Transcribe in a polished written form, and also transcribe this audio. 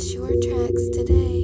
Shore Tracks today.